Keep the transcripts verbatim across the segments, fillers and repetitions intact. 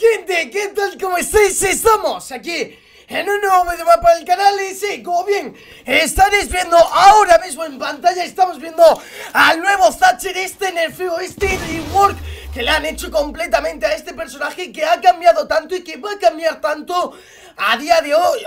Buenas gente, ¿qué tal? ¿Cómo estáis? Estamos aquí en un nuevo video para el canal y sí, como bien estaréis viendo ahora mismo en pantalla, estamos viendo al nuevo Thatcher este en el frío este rework que le han hecho completamente a este personaje, que ha cambiado tanto y que va a cambiar tanto a día de hoy,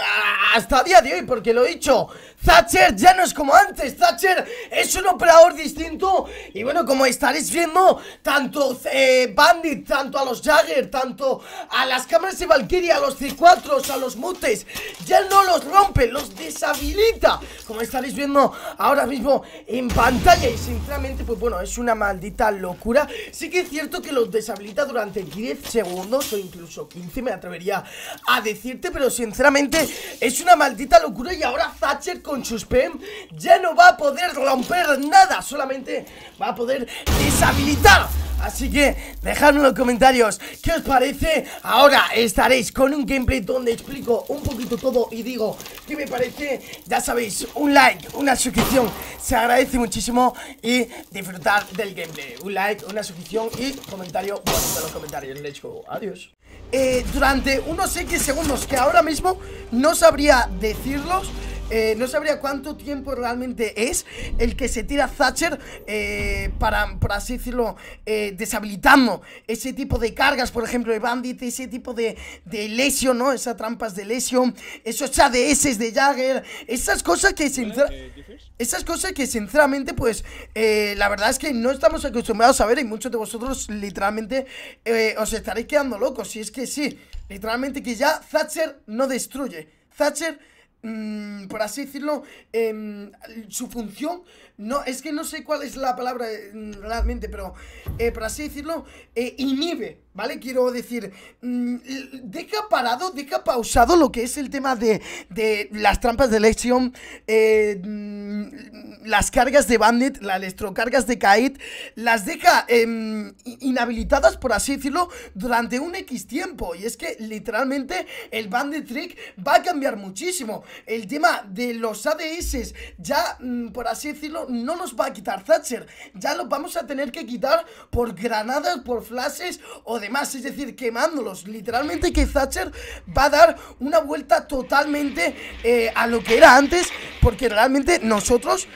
hasta a día de hoy, porque lo he dicho, Thatcher ya no es como antes. Thatcher es un operador distinto. Y bueno, como estaréis viendo, tanto eh, Bandit, tanto a los Jagger, tanto a las cámaras de Valkyrie, a los C cuatro, a los Mutes, ya no los rompe, los deshabilita, como estaréis viendo ahora mismo en pantalla. Y sinceramente, pues bueno, es una maldita locura. Sí que es cierto que los deshabilita durante diez segundos o incluso quince, me atrevería a decirte, pero sinceramente es una maldita locura. Y ahora Thatcher con sus P E M ya no va a poder romper nada, solamente va a poder deshabilitar. Así que dejadme en los comentarios qué os parece. Ahora estaréis con un gameplay donde explico un poquito todo y digo qué me parece. Ya sabéis, un like, una suscripción, se agradece muchísimo, y disfrutar del gameplay. Un like, una suscripción y comentario bonito en los comentarios. Let's go, adiós. eh, Durante unos X segundos que ahora mismo no sabría decirlos, Eh, no sabría cuánto tiempo realmente es el que se tira Thatcher, eh, para, por así decirlo, eh, deshabilitando ese tipo de cargas, por ejemplo, de Bandit, ese tipo de, de lesión, ¿no? Esas trampas de lesión, esos A D S de Jagger, esas cosas que sinceramente, esas cosas que sinceramente, pues, eh, la verdad es que no estamos acostumbrados a ver. Y muchos de vosotros, literalmente, eh, os estaréis quedando locos, si es que sí, literalmente, que ya Thatcher no destruye. Thatcher, Mm, por así decirlo, eh, su función, no, es que no sé cuál es la palabra eh, realmente, pero eh, por así decirlo, eh, inhibe, ¿vale? Quiero decir, mm, deja parado, deja pausado lo que es el tema de, de las trampas de lesión, eh, mm, las cargas de Bandit, las electrocargas de Kaid, las deja eh, inhabilitadas, por así decirlo, durante un X tiempo. Y es que literalmente el Bandit Trick va a cambiar muchísimo. El tema de los A D S ya, por así decirlo, no los va a quitar Thatcher. Ya los vamos a tener que quitar por granadas, por flashes o demás, es decir, quemándolos. Literalmente que Thatcher va a dar una vuelta totalmente eh, a lo que era antes, porque realmente nosotros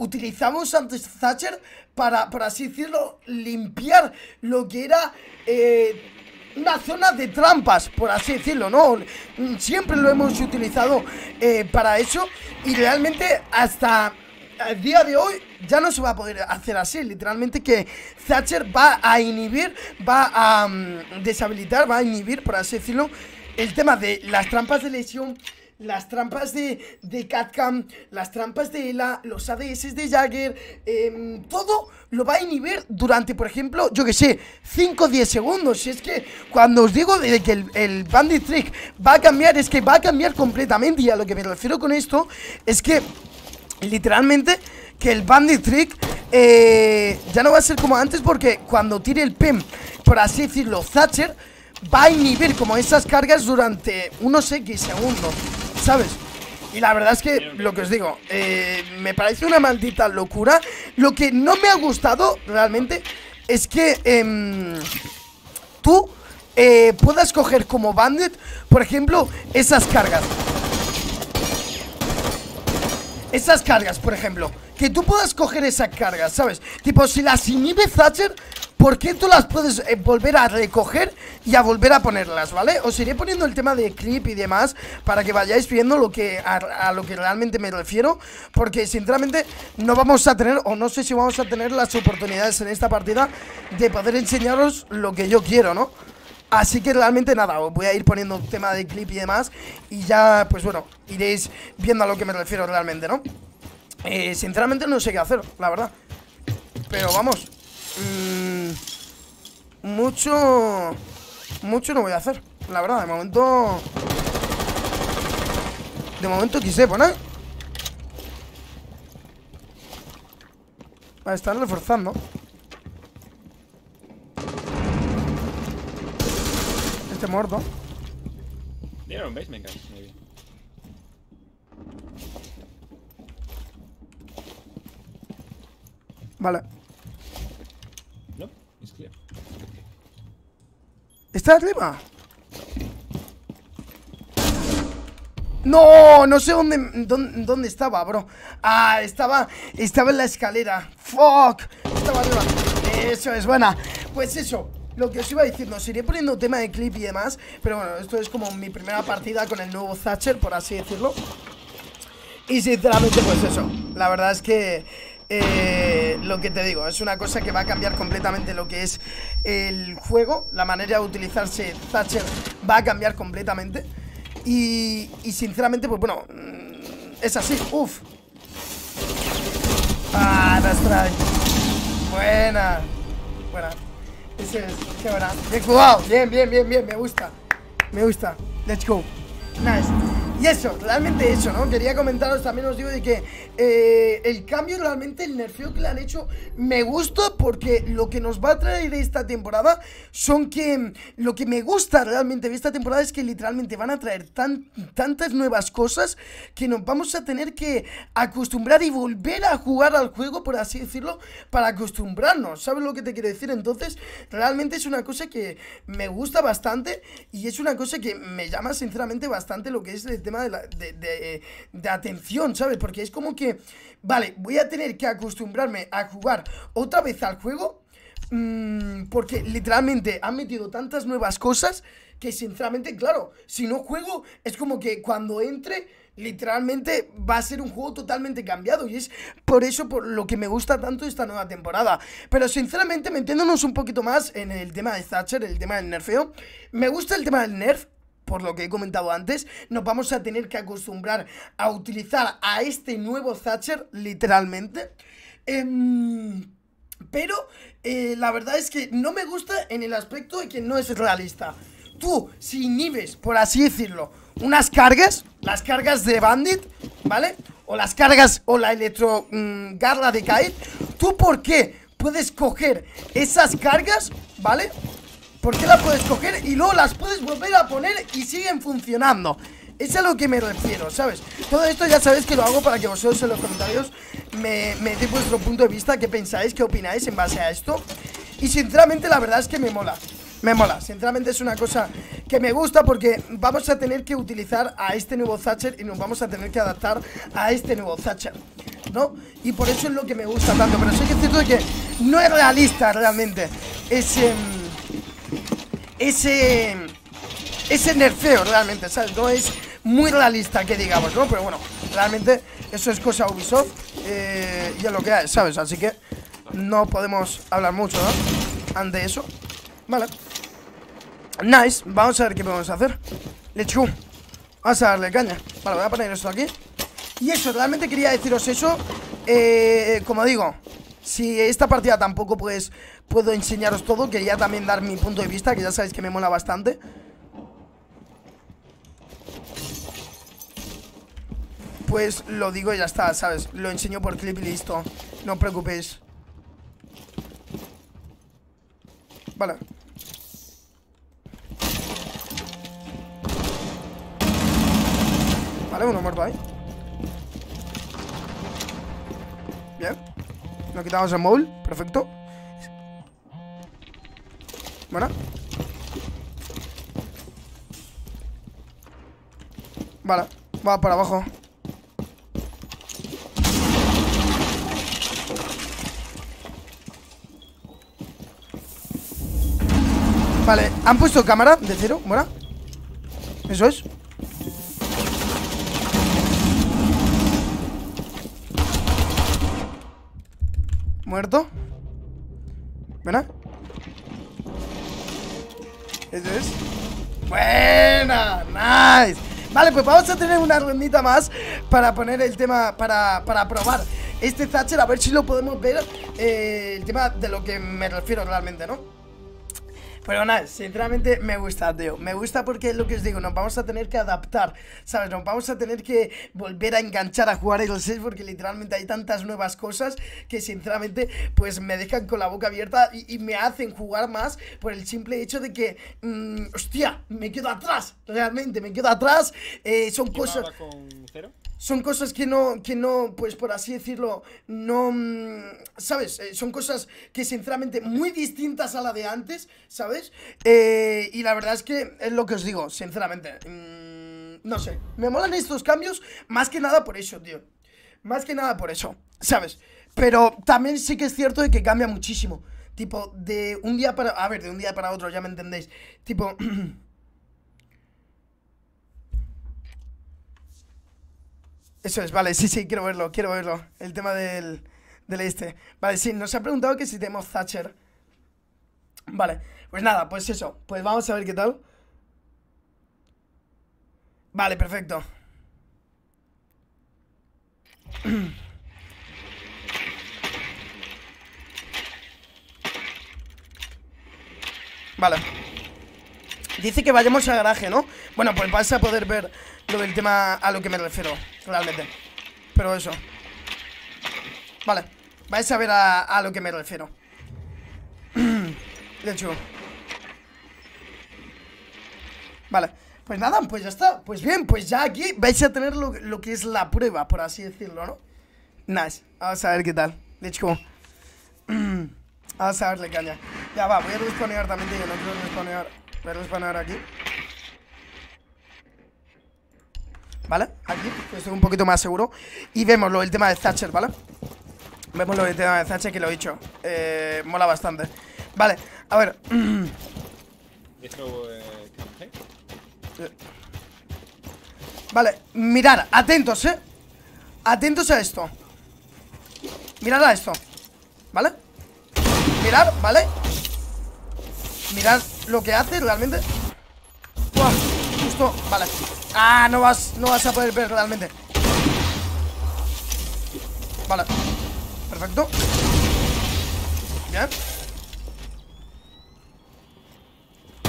utilizamos antes Thatcher para, por así decirlo, limpiar lo que era eh, una zona de trampas, por así decirlo, ¿no? Siempre lo hemos utilizado eh, para eso, y realmente hasta el día de hoy ya no se va a poder hacer así. Literalmente que Thatcher va a inhibir, va a um, deshabilitar, va a inhibir, por así decirlo, el tema de las trampas de lesión, las trampas de, de CatCam, las trampas de Ela, los A D S de Jagger, eh, todo lo va a inhibir durante, por ejemplo, yo que sé, cinco o diez segundos. Si es que cuando os digo de que el, el Bandit Trick va a cambiar, es que va a cambiar completamente. Y a lo que me refiero con esto es que literalmente que el Bandit Trick eh, ya no va a ser como antes, porque cuando tire el P E M, por así decirlo, Thatcher va a inhibir como esas cargas durante unos X segundos, ¿sabes? Y la verdad es que, lo que os digo, eh, me parece una maldita locura. Lo que no me ha gustado realmente es que eh, tú eh, puedas coger como Bandit, por ejemplo, esas cargas. Esas cargas, por ejemplo, que tú puedas coger esas cargas, ¿sabes? Tipo, si las inhibe Thatcher, ¿por qué tú las puedes eh, volver a recoger y a volver a ponerlas, ¿vale? Os iré poniendo el tema de clip y demás para que vayáis viendo lo que, a, a lo que realmente me refiero, porque sinceramente no vamos a tener, o no sé si vamos a tener las oportunidades en esta partida de poder enseñaros lo que yo quiero, ¿no? Así que realmente nada, os voy a ir poniendo un tema de clip y demás, y ya, pues bueno, iréis viendo a lo que me refiero realmente, ¿no? Eh, sinceramente no sé qué hacer, la verdad. Pero vamos, Mm, mucho Mucho no voy a hacer, la verdad. De momento De momento quise poner, vale, están reforzando. Este muerto. They're on basement, guys, maybe. Vale. ¡Está arriba! No, no sé dónde, dónde, dónde estaba, bro. Ah, estaba, estaba en la escalera. Fuck, estaba arriba. Eso es, buena. Pues eso, lo que os iba diciendo, os iré poniendo tema de clip y demás. Pero bueno, esto es como mi primera partida con el nuevo Thatcher, por así decirlo. Y sinceramente, pues eso, la verdad es que eh, lo que te digo, es una cosa que va a cambiar completamente lo que es el juego. La manera de utilizarse Thatcher va a cambiar completamente. Y, y sinceramente, pues bueno, es así, uff. Ah, no extraño. Buena. Buena. Ese es, qué buena. Bien jugado, bien, bien, bien, bien, me gusta. Me gusta, let's go. Nice. Y eso, realmente eso, ¿no? Quería comentaros, también os digo de que eh, el cambio, realmente el nerfeo que le han hecho me gusta, porque lo que nos va a traer de esta temporada son que, lo que me gusta realmente de esta temporada es que literalmente van a traer tan, tantas nuevas cosas que nos vamos a tener que acostumbrar y volver a jugar al juego, por así decirlo, para acostumbrarnos, ¿sabes lo que te quiero decir? Entonces, realmente es una cosa que me gusta bastante y es una cosa que me llama sinceramente bastante lo que es de tema de, la, de, de, de atención, ¿sabes? Porque es como que, vale, voy a tener que acostumbrarme a jugar otra vez al juego, mmm, porque literalmente han metido tantas nuevas cosas que sinceramente, claro, si no juego es como que cuando entre literalmente va a ser un juego totalmente cambiado. Y es por eso por lo que me gusta tanto esta nueva temporada. Pero sinceramente, metiéndonos un poquito más en el tema de Thatcher, el tema del nerfeo, me gusta el tema del nerf, por lo que he comentado antes. Nos vamos a tener que acostumbrar a utilizar a este nuevo Thatcher, literalmente. Eh, pero eh, la verdad es que no me gusta en el aspecto de que no es realista. Tú, si inhibes, por así decirlo, unas cargas, las cargas de Bandit, ¿vale? O las cargas, o la electro mm, garra de Kaid, ¿tú por qué puedes coger esas cargas, ¿vale? ¿Por qué las puedes coger y luego las puedes volver a poner y siguen funcionando? Es a lo que me refiero, ¿sabes? Todo esto ya sabéis que lo hago para que vosotros en los comentarios me, me deis vuestro punto de vista, qué pensáis, qué opináis en base a esto. Y sinceramente la verdad es que me mola. Me mola, sinceramente es una cosa que me gusta, porque vamos a tener que utilizar a este nuevo Thatcher y nos vamos a tener que adaptar a este nuevo Thatcher, ¿no? Y por eso es lo que me gusta tanto. Pero sí que es cierto que no es realista realmente ese... Ese... Ese nerfeo realmente, ¿sabes? No es muy realista que digamos, ¿no? Pero bueno, realmente eso es cosa Ubisoft, eh, y es lo que hay, ¿sabes? Así que no podemos hablar mucho, ¿no? Ante eso. Vale. Nice, vamos a ver qué podemos hacer. Let's go. Vamos a darle caña. Vale, voy a poner esto aquí. Y eso, realmente quería deciros eso. eh, Como digo, si esta partida tampoco pues puedo enseñaros todo, quería también dar mi punto de vista, que ya sabéis que me mola bastante. Pues lo digo y ya está, ¿sabes? Lo enseño por clip y listo, no os preocupéis. Vale. Vale, uno muerto ahí. Bien. Nos quitamos el móvil, perfecto. Bueno. Vale, va para abajo. Vale, han puesto cámara de cero, bueno. Eso es. Muerto. Buena. Eso es. Buena. Nice. Vale, pues vamos a tener una rondita más para poner el tema, para, para probar este Thatcher, a ver si lo podemos ver, eh, el tema de lo que me refiero realmente, ¿no? Pero nada, sinceramente me gusta, tío. Me gusta porque es lo que os digo, nos vamos a tener que adaptar, ¿sabes? Nos vamos a tener que volver a enganchar a jugar el seis, porque literalmente hay tantas nuevas cosas que sinceramente pues me dejan con la boca abierta y, y me hacen jugar más por el simple hecho de que, mmm, hostia, me quedo atrás, realmente, me quedo atrás. Eh, son cosas... ¿Con cero? son cosas que no, que no, pues por así decirlo, no, ¿sabes? Eh, son cosas que sinceramente muy distintas a la de antes, ¿sabes? Eh, y la verdad es que es lo que os digo, sinceramente, mmm, no sé, me molan estos cambios más que nada por eso, tío, más que nada por eso, ¿sabes? Pero también sí que es cierto de que cambia muchísimo, tipo, de un día para, a ver, de un día para otro, ya me entendéis, tipo... Eso es, vale, sí, sí, quiero verlo, quiero verlo. El tema del, del este. Vale, sí, nos ha preguntado que si tenemos Thatcher. Vale, pues nada, pues eso. Pues vamos a ver qué tal. Vale, perfecto. Vale. Dice que vayamos al garaje, ¿no? Bueno, pues vas a poder ver lo del tema a lo que me refiero, realmente. Pero eso. Vale, vais a ver a, a lo que me refiero. De hecho. Vale, pues nada, pues ya está. Pues bien, pues ya aquí vais a tener lo, lo que es la prueba, por así decirlo, ¿no? Nice, vamos a ver qué tal. De hecho, vamos a verle caña. Ya va, voy a respawnear también, tío. No quiero respawnear. Voy a respawnear aquí. ¿Vale? Aquí, pues estoy un poquito más seguro. Y vemos lo del tema de Thatcher, ¿vale? Vemos lo del tema de Thatcher, que lo he dicho. Eh, mola bastante. Vale, a ver. Vale, mirad, atentos, ¿eh? Atentos a esto. Mirad a esto, ¿vale? Mirad, ¿vale? Mirad lo que hace realmente. ¡Uah! Justo, vale. Ah, no vas, no vas a poder ver realmente. Vale, perfecto. Bien.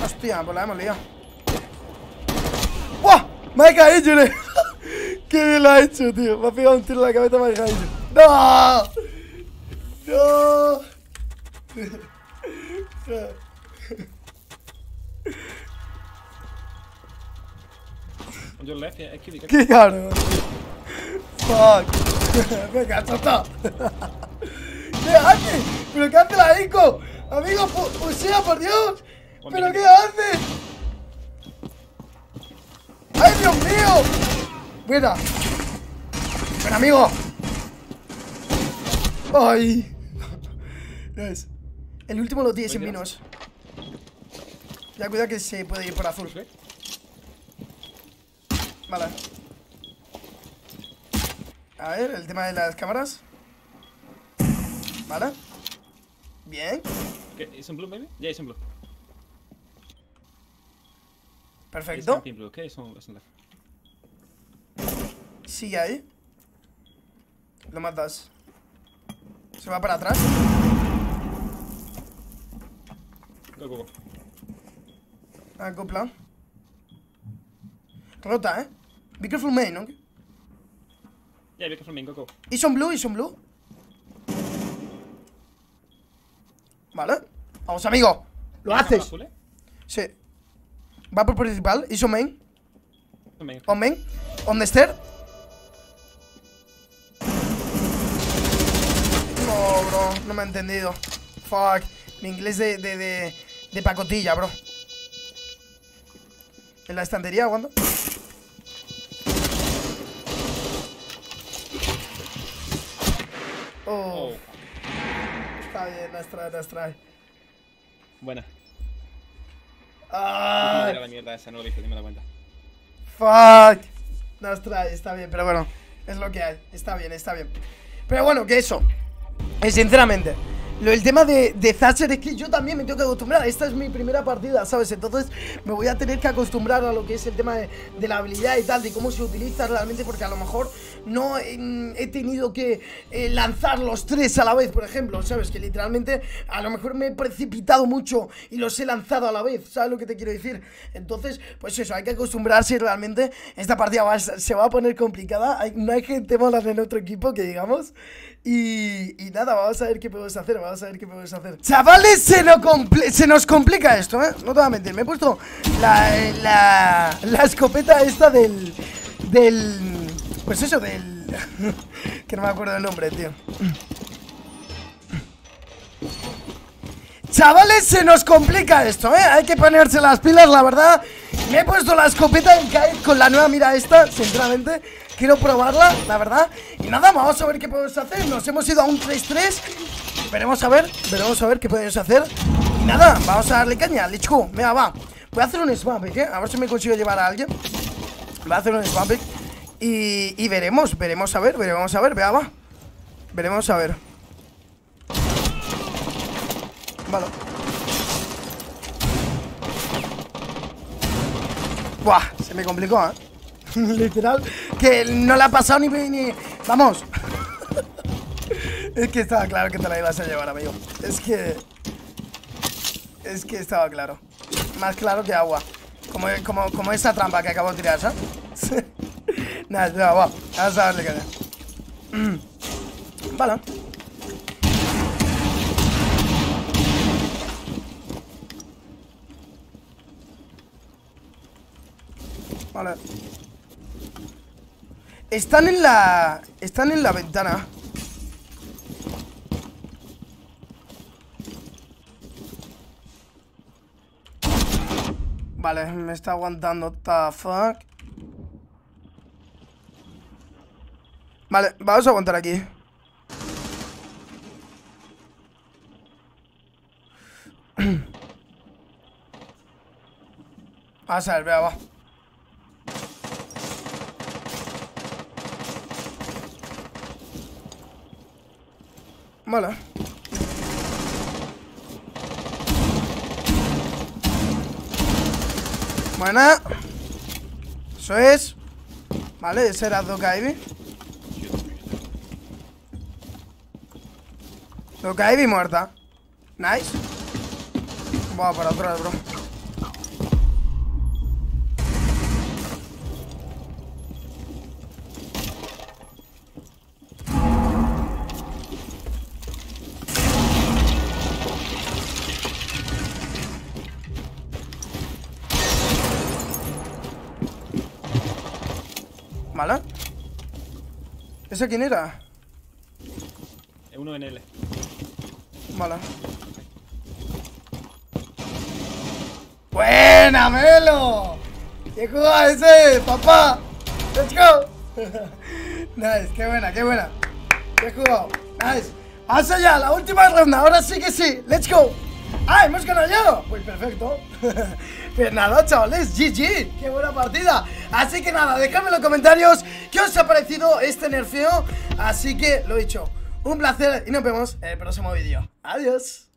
Hostia, pues la hemos liado. ¡Buah! ¡Me ha caído! ¡Qué bien lo ha hecho, tío! Me ha pegado un tiro en la cabeza, me ha caído. ¡No! ¡No! Yo left, yeah, aquí, aquí. ¡Qué cabrón! ¡Fuck! ¡Venga, chata! ¿Qué haces? ¡Pero qué hace la Ico! ¡Amigo, pusea, por Dios! ¡Pero qué haces! ¡Ay, Dios mío! ¡Buena! ¡Buena, amigo! ¡Ay! Yes. El último lo tienes en minos. Ya, cuidado que se puede ir por azul. Vale. A ver, el tema de las cámaras. Vale. Bien. ¿Es en blue, baby? Ya, es en blue. Perfecto. Sigue ahí. Lo matas. Se va para atrás. Go, go, go. Acopla. Rota, eh. Be careful main, ¿no? Yeah, be careful main, go, go. Is on blue, is on blue. Vale. Vamos, amigo. Lo haces. Azul, ¿eh? Sí. Va por principal. Is on main. On main. On main. On the stair. No, bro. No me ha entendido. Fuck. Mi inglés de, de, de, de pacotilla, bro. En la estantería, aguanta. Oh. Está bien, las trae, las trae. Buena. Ah. Era la mierda esa, no lo dije, ni me da cuenta. Fuck. Las trae, está bien, pero bueno, es lo que hay. Está bien, está bien. Pero bueno, que eso. Es sinceramente. Lo, el tema de, de Thatcher es que yo también me tengo que acostumbrar. Esta es mi primera partida, ¿sabes? Entonces me voy a tener que acostumbrar a lo que es el tema de, de la habilidad y tal, de cómo se utiliza realmente, porque a lo mejor no eh, he tenido que eh, lanzar los tres a la vez, por ejemplo, ¿sabes? Que literalmente a lo mejor me he precipitado mucho y los he lanzado a la vez, ¿sabes lo que te quiero decir? Entonces, pues eso, hay que acostumbrarse realmente. Esta partida va, se va a poner complicada, hay, no hay gente mala en otro equipo, que digamos. Y, y nada, vamos a ver qué podemos hacer, vamos a ver qué podemos hacer. Chavales, se, no se nos complica esto, ¿eh? No te voy a mentir, me he puesto la, la, la escopeta esta del, del, Pues eso del... que no me acuerdo el nombre, tío. Chavales, se nos complica esto, ¿eh? Hay que ponerse las pilas, la verdad. Me he puesto la escopeta del Kaid con la nueva mira esta, sinceramente. Quiero probarla, la verdad. Y nada, vamos a ver qué podemos hacer. Nos hemos ido a un tres tres. Veremos a ver, veremos a ver qué podemos hacer. Y nada, vamos a darle caña, let's go. Venga, va. Voy a hacer un swamp pick, ¿eh? A ver si me consigo llevar a alguien. Voy a hacer un swamp pick y, y veremos, veremos a ver, veremos a ver, venga, va. Veremos a ver. Vale. Buah, se me complicó, ¿eh? Literal, que no le ha pasado ni... ni... Vamos. Es que estaba claro que te la ibas a llevar, amigo. Es que... Es que estaba claro. Más claro que agua. Como, como, como esta trampa que acabo de tirar, ¿sabes? Nada, espera, va. Vamos a darle caña. Vale. Vale. Están en la... Están en la ventana. Vale, me está aguantando. The fuck. Vale, vamos a aguantar aquí. Vamos a ver, vea, va. Vale. Buena. Eso es. Vale, ese era Dokaivi. Dokaivi muerta. Nice. Voy para atrás, bro. ¿Vale? ¿Ese quién era? Es uno en L. Vale. ¡Buena, Melo! ¡Qué jugada ese, papá! ¡Let's go! Nice, qué buena, qué buena. ¡Qué jugado! Nice. ¡Hasta allá! La última ronda, ahora sí que sí. ¡Let's go! ¡Ah, hemos ganado! Pues perfecto. Pues nada, chavales, G G. ¡Qué buena partida! Así que nada, dejadme en los comentarios qué os ha parecido este nerfeo. Así que, lo dicho, un placer y nos vemos en el próximo vídeo. Adiós.